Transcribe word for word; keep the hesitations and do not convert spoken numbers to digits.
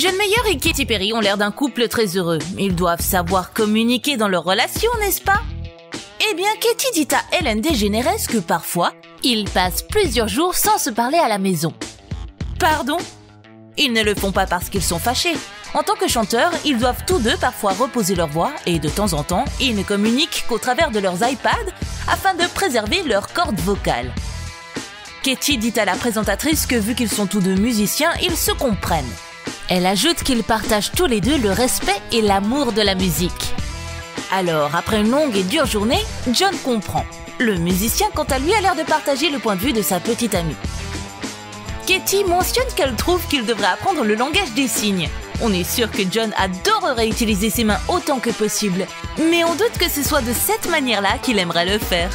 John Mayer et Katy Perry ont l'air d'un couple très heureux. Ils doivent savoir communiquer dans leur relation, n'est-ce pas? Eh bien, Katy dit à Ellen DeGeneres que parfois, ils passent plusieurs jours sans se parler à la maison. Pardon? Ils ne le font pas parce qu'ils sont fâchés. En tant que chanteurs, ils doivent tous deux parfois reposer leur voix et de temps en temps, ils ne communiquent qu'au travers de leurs iPads afin de préserver leur corde vocale. Katy dit à la présentatrice que vu qu'ils sont tous deux musiciens, ils se comprennent. Elle ajoute qu'ils partagent tous les deux le respect et l'amour de la musique. Alors, après une longue et dure journée, John comprend. Le musicien, quant à lui, a l'air de partager le point de vue de sa petite amie. Katy mentionne qu'elle trouve qu'il devrait apprendre le langage des signes. On est sûr que John adorerait utiliser ses mains autant que possible, mais on doute que ce soit de cette manière-là qu'il aimerait le faire.